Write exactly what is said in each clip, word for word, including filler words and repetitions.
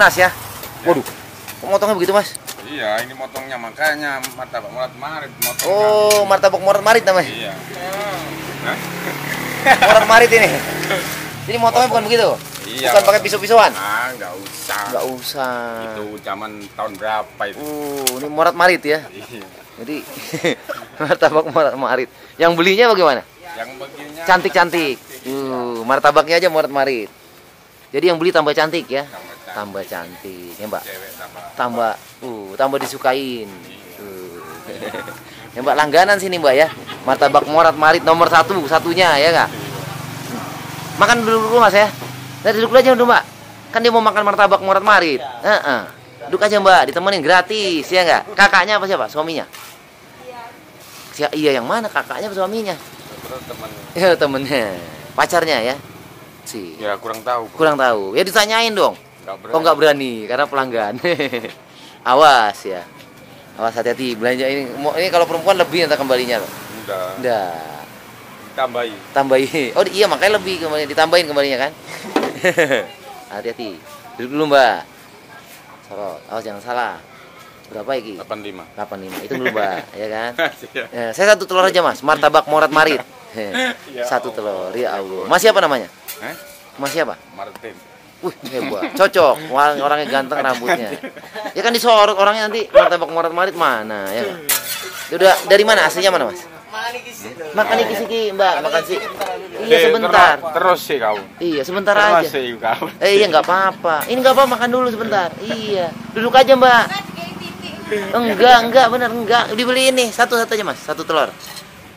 Nas ya? Waduh, kok motongnya begitu mas? Iya, ini motongnya makanya martabak morat marit. Oh, martabak morat marit namanya? Iya. Morat marit ini? Jadi motongnya bukan begitu? Iya. Bukan pakai pisau-pisauan? Ah, nggak usah. Nggak usah. Itu zaman tahun berapa itu? Uh, ini morat marit ya? Iya. Jadi martabak morat marit. Yang belinya bagaimana? Yang belinya cantik-cantik. Uh, martabaknya aja morat marit. Jadi yang beli tambah cantik ya? Tambah cantik ya mbak, tambah uh tambah disukain uh. Ya mbak, langganan sini mbak ya, martabak morat marit nomor satu satunya ya kak. Makan dulu, dulu mas ya. Nah, duduk aja dulu mbak, kan dia mau makan martabak morat marit. uh -uh. Duduk aja mbak, ditemenin gratis ya nggak. Kakaknya apa siapa suaminya? Si iya yang mana, kakaknya apa suaminya? Ya temennya, pacarnya ya si ya, kurang tahu bro. Kurang tahu ya, ditanyain dong. Kok oh, nggak berani karena pelanggan. Awas ya, awas, hati-hati belanja ini. Ini kalau perempuan lebih nanti kembalinya loh. Udah tambahin, tambahin. Oh iya, makanya lebih kembali, ditambahin kembalinya kan. Hati-hati duduk dulu mbak. Sorot, awas jangan salah. Berapa iki? delapan puluh lima. delapan puluh lima itu dulu mbak. Ya kan. Nah, saya satu telur aja mas, martabak morat marit. Ya satu telur ya Allah. Mas siapa namanya? Eh? Mas siapa? Martin. Wih, hebat, cocok, orangnya ganteng, rambutnya. Ya kan disorot orangnya nanti, martabak morat marit mana ya? Udah dari mana aslinya mana mas? Makan iki siki mbak, makan sih. Iya sebentar. Terus sih kau. Iya sebentar aja. Eh iya nggak apa-apa. Ini nggak apa-apa, makan dulu sebentar. Iya, duduk aja mbak. Enggak enggak bener enggak, dibeli ini satu satu aja mas, satu telur.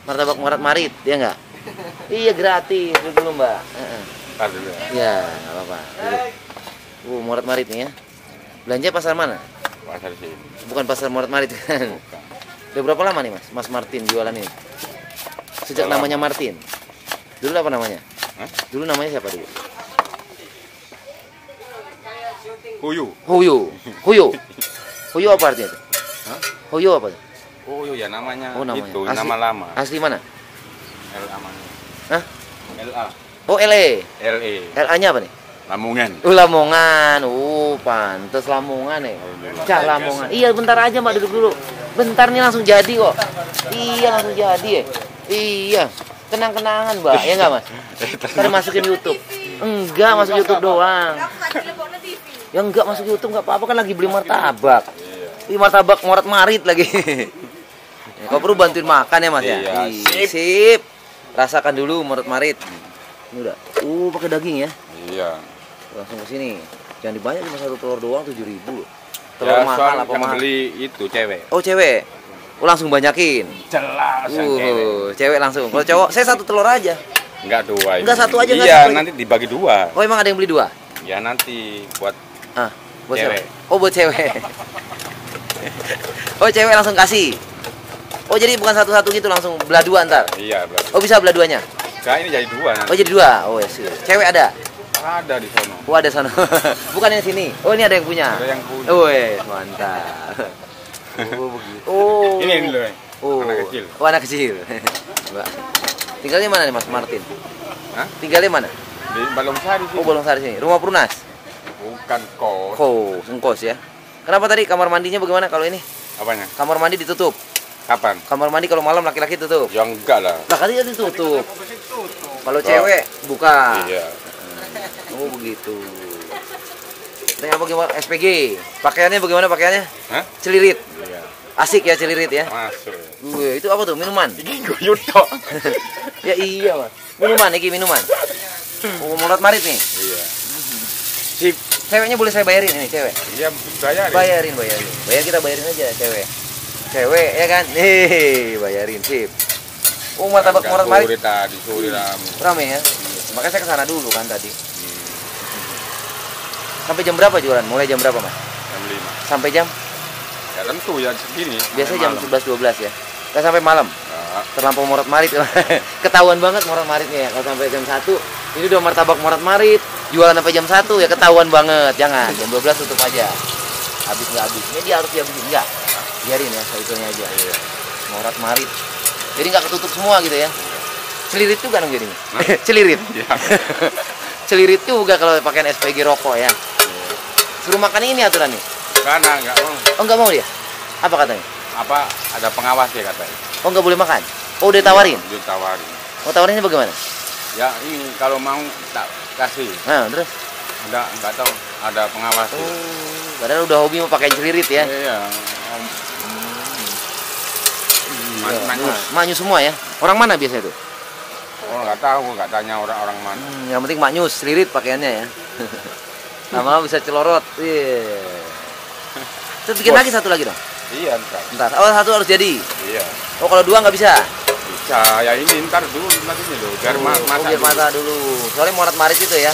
Martabak morat marit ya nggak? Iya gratis, duduk dulu mbak. Ya, nggak apa-apa. Uh, morat marit nih ya. Belanja pasar mana? Pasar sini. Bukan pasar morat marit kan? Bukan. Udah berapa lama nih mas? Mas Martin jualan ini? Sejak lama. Namanya Martin. Dulu apa namanya? Hah? Dulu namanya siapa dulu? Huyu. Huyu. Huyu. Huyu apa artinya itu? Hah? Huyu apa? Huyu ya namanya. Oh, namanya. Itu asli, nama lama. Asli mana? L A. Hah? L A. Oh, L E. L E. L A-nya apa nih? Lamongan. Oh, Lamongan. Oh, pantes Lamongan nih. Eh. Cah Lamongan. Iya, bentar aja mbak, duduk dulu. Bentar nih langsung jadi kok. Iya, langsung jadi ya. Iya. Kenang-kenangan mbak, ya nggak mas? Ntar masukin YouTube. Enggak, masuk YouTube doang. Ya enggak, masuk YouTube nggak apa-apa, kan lagi beli martabak. Ini martabak morat marit lagi. Kau perlu bantuin makan ya mas ya? Iya, sip. Rasakan dulu morat marit. Udah, uh pakai daging ya? Iya. Langsung ke sini. Jangan dibanyak, cuma satu telur doang tujuh ribu loh. Telur ya, mahal apa mahal? Beli itu cewek. Oh cewek? Oh langsung banyakin. Jelas. Uh cewek, cewek langsung. Kalau cowok, saya satu telur aja. Enggak dua. Enggak satu aja. Iya nanti dibagi dua. Oh emang ada yang beli dua? Ya nanti buat. Ah, buat cewek. Cewek. Oh buat cewek. Oh cewek langsung kasih. Oh jadi bukan satu-satu gitu, langsung belah dua ntar. Iya belah dua. Oh bisa belah duanya? Nah, ini jadi dua nanti. Oh jadi dua. Oh ya sih. Cewek ada? Ada di sana. Oh ada sana. Bukan yang sini. Oh ini ada yang punya. Ada yang punya. Oh yes, mantap. Oh begitu. Oh. Ini ini loh. Oh. Anak kecil. Oh anak kecil. Mbak. Tinggalnya mana nih Mas Martin? Hah? Tinggalnya mana? Di Balongsari sini. Oh Balongsari sini. Rumah Purnas? Bukan kos. Kos, ngkos ya. Kenapa tadi kamar mandinya bagaimana kalau ini? Apanya? Kamar mandi ditutup. Kapan? Kamar mandi kalau malam laki-laki tutup? Ya enggak lah. Lah katanya ditutup. Kalau cewek buka. Iya. Oh begitu. Tanya apa gimana S P G? Pakaiannya bagaimana pakaiannya? Hah? Celirit. Iya. Asik ya celirit ya. Masuk. Wih, itu apa tuh? Minuman. Iki guyut tok. Ya iya, Mas. Minuman iki minuman. Oh, morat marit nih. Iya. Si ceweknya boleh saya bayarin ini cewek. Iya, bayarin. Bayarin, bayarin. Bayar kita bayarin aja cewek. Cewek ya kan, hehehe, bayarin sip. Oh martabak morat marit tadi sore rame. Rame ya, makanya saya kesana dulu kan tadi. Sampai jam berapa jualan? Mulai jam berapa mas? Jam lima. Sampai jam? Ya tentu ya segini. Biasanya jam sebelas dua belas ya. Gak sampai malam. Terlampau morat marit, ketahuan banget morat maritnya ya. Kalau sampai jam satu, ini udah martabak morat marit. Jualan sampai jam satu ya ketahuan banget, jangan. Jam dua belas tutup aja. Habis nggak habisnya dia harus dihabisin nggak? Biarin ya, soalnya aja. Iya. Morat marit. Jadi nggak ketutup semua gitu ya? Iya. Celirit juga dong jadinya. Celirit. Iya. Celirit juga kalau pakaian S P G rokok ya. Iya. Suruh makan ini aturannya? Karena enggak mau. Oh, enggak mau dia? Apa katanya? Apa, ada pengawas ya katanya. Oh, enggak boleh makan? Oh, udah tawarin? Udah tawarin. Oh, tawarinnya bagaimana? Ya, ini kalau mau tak kasih. Nah, terus? Enggak, enggak tahu. Ada pengawas. Oh, ya. Padahal udah hobi mau pakai celirit ya? Iya. Manyu. Manyu semua ya? Orang mana biasanya itu? Oh, nggak tahu, nggak tanya orang-orang mana. Hmm, yang penting maknyus, selirit pakaiannya ya. Lama-lama bisa celorot. Iya. Terus bikin Bos. lagi satu lagi dong? Iya, ntar. Ntar. Oh, satu harus jadi? Iya. Oh, kalau dua nggak bisa? Bisa, ya ini ntar dulu, ntar dulu. Biar oh, masak oh, biar mata dulu. dulu. Soalnya Morat Marit itu ya.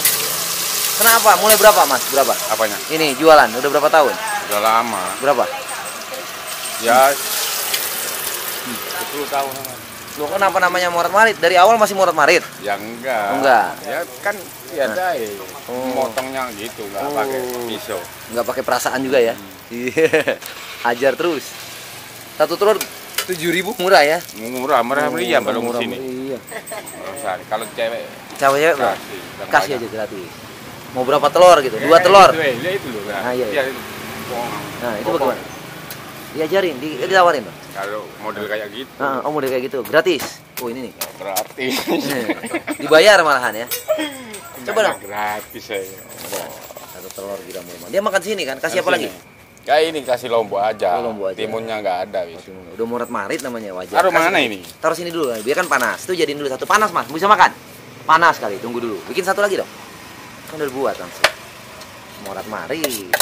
Kenapa? Mulai berapa, Mas? Berapa? Apanya? Ini, jualan. Udah berapa tahun? Udah lama. Berapa? Ya, sepuluh tahun. Loh, kenapa namanya Morat Marit? Dari awal masih Morat Marit? Ya enggak. Enggak. Ya kan ya dai. Oh. Motongnya gitu, enggak oh. pakai pisau. Enggak pakai perasaan juga ya. Iya. Hmm. Ajar terus. Satu telur tujuh ribu murah ya? Murah, murah meriah oh, kalau murah, sini. Iya. Kalau cewek cewek berapa? Kasih aja gratis. Mau berapa telur gitu? Ya, Dua telur. Itu, ya, itu loh. Nah, iya, iya. Nah, itu bagaimana? Diajarin, di, ditawarin Pak? Kalau model kayak gitu. Ah, oh model kayak gitu, gratis? Oh ini nih? Gratis. Dibayar malahan ya? Coba dong? Gratis saya. Satu telur kita mau. Dia makan sini kan? Kasih apa lagi? Kayak ini, kasih lombok aja. Oh, aja. Timunnya nggak ada. Bis. Udah Morat Marit namanya wajar. Taruh mana ini? Taruh sini dulu, biar kan panas. Itu jadiin dulu satu. Panas Mas, bisa makan? Panas kali, tunggu dulu. Bikin satu lagi dong? Kan udah buat langsung. Morat Marit.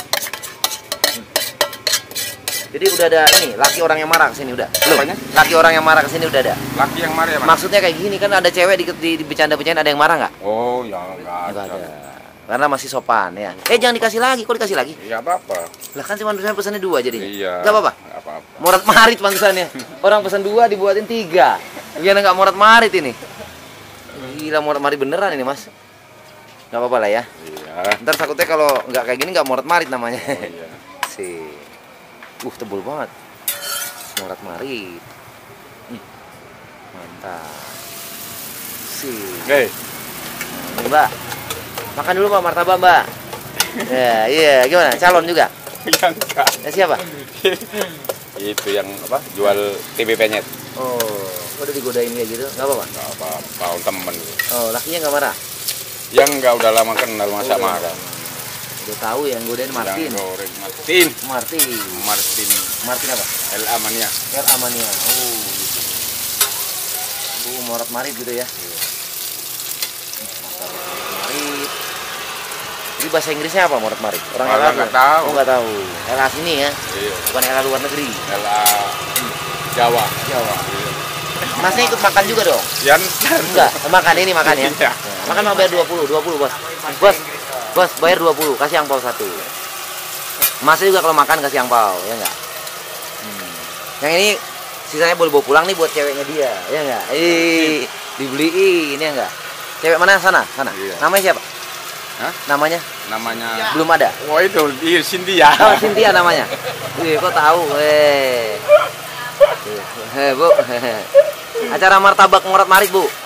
Jadi udah ada ini, laki orang yang marah kesini udah. Belum? Laki orang yang marah kesini udah ada. Laki yang marah ya? Mas? Maksudnya kayak gini kan ada cewek di, di, di bercanda-bercanda ada yang marah nggak? Oh ya nggak ada. ada. Karena masih sopan ya. Oh. Eh jangan dikasih lagi, kok dikasih lagi? Iya apa-apa. Lah kan cuma pesannya dua jadinya. Iya. Gak apa-apa? Gak apa-apa. Morat Marit bangsannya. Orang pesan dua dibuatin tiga. Gimana nggak Morat Marit ini? Gila Morat Marit beneran ini Mas. Gak apa-apa lah ya. Iya. Ntar takutnya kalau nggak kayak gini nggak Morat Marit namanya. Oh, iya. Sih. Uh, tebal banget. Morat Marit. Hmm. Mantap. Si. Hey. Nah, Mbak. Makan dulu Pak martabak, Mbak. Ya, iya, gimana? Calon juga? Yang enggak. Ya, siapa? Itu yang apa? Jual T V penyet. Oh, udah digodain kayak gitu. Enggak apa-apa. Enggak apa-apa, temen. Oh, lakinya enggak marah? Yang enggak udah lama kenal masa marah. Udah tahu yang godain Martin. Goreng Martin. Martin. Martin. Martin apa? L A Mania. L A Mania. Oh gitu. Bu Morat Marit gitu ya. Marit. Jadi bahasa Inggrisnya apa Morat Marit? Orang L A nggak tahu. Oh nggak tahu. L A sini ya. Iya. Bukan L A luar negeri. L A Jawa. Jawa. Iya. Masnya ikut makan juga dong? Ya. Enggak. Makan ini makan ya. Iya. Makan mau bayar dua puluh, dua puluh Bos. Bos. Bos, bayar dua puluh, kasih angpau satu. Masnya juga kalau makan kasih angpau, ya enggak? Hmm. Yang ini sisanya boleh bawa pulang nih buat ceweknya dia, ya enggak? Eh, dibeliin, ya enggak? Cewek mana? Sana? Sana? Iya. Namanya siapa? Hah? Namanya? Namanya... Belum ada? Wah itu, Cynthia. Oh, Cynthia namanya? Wih, kok tahu? Hei, Bu. Acara Martabak Morat Marit, Bu.